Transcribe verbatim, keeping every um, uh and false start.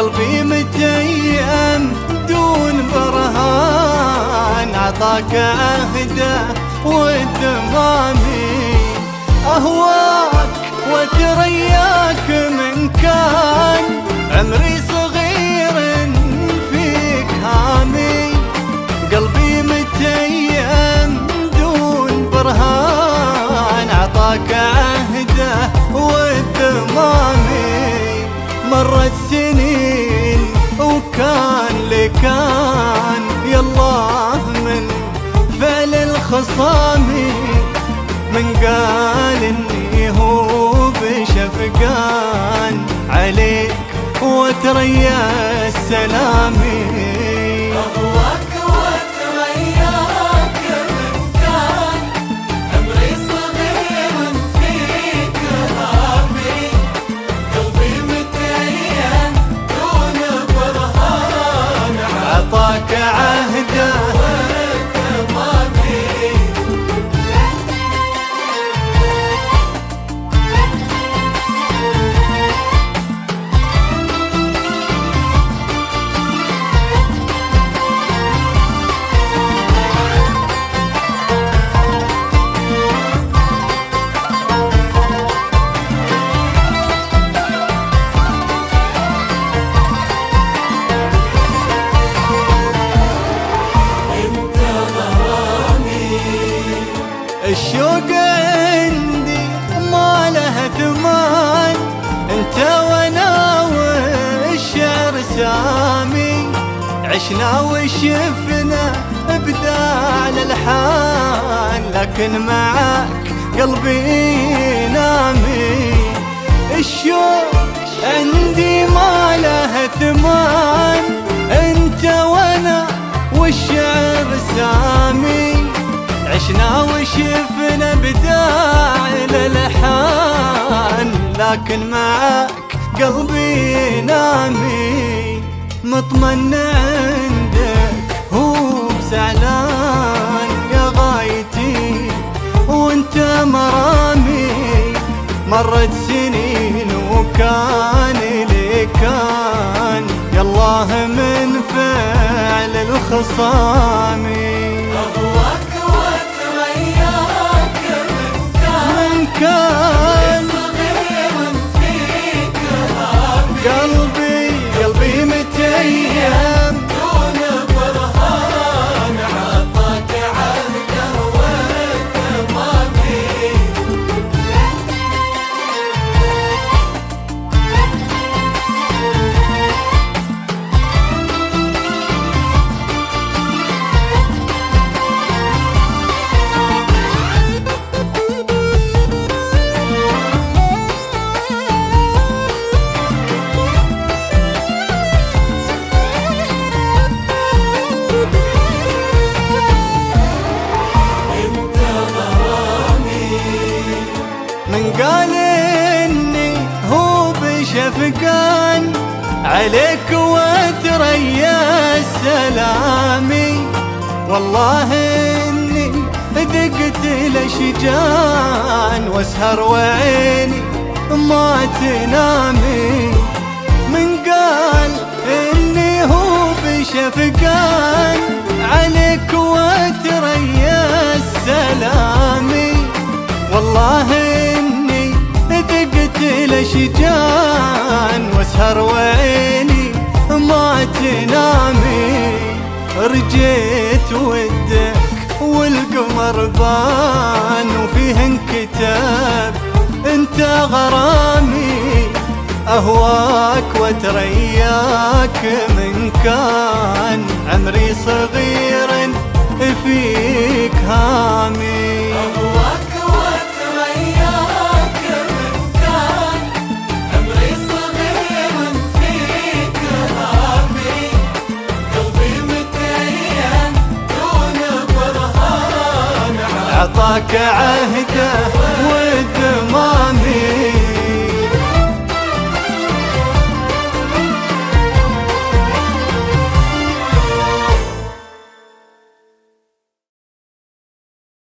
قلبي متيم دون برهان، عطاك أهدى واتمامي، أهواك وترياك من كان عمري صغير فيك هامي. قلبي متيم دون برهان، عطاك أهدى واتمامي، مرت سنين وكان لكان، يالله من فعل الخصامي، من قال اني هو بشفقان عليك وتريا سلامي. عطاك عهده واتمامي، الشوق عندي ما له ثمان، انت وانا والشعر سامي، عشنا وشفنا ابداع الالحان، لكن معك قلبي نامي. الشوق عندي ما له ثمان، انت وانا والشعر سامي، عشنا وشفنا بداع الالحان، لكن معك قلبي نامي. مطمن عندك هو بزعلان، يا غايتي وانت مرامي، مرت سنين وكان لي كان، يالله من فعل الخصامي. قلبي قلبي متيم دون برهان، عطاك عهده واتمامي. قال اني هو بشفقان عليك وتريا سلامي، والله اني ذقت الاشجان واسهر وعيني ما تنامي. من قال اني هو بشفقان عليك وتريا سلامي، والله الأشجان واسهر وعيني ما تنامي. رجيت ودك والقمر بان، وفيه انكتب انت غرامي، أهواك وترياك من كان، عمري صغير فيك هامي. عطاك عهده واتمامي.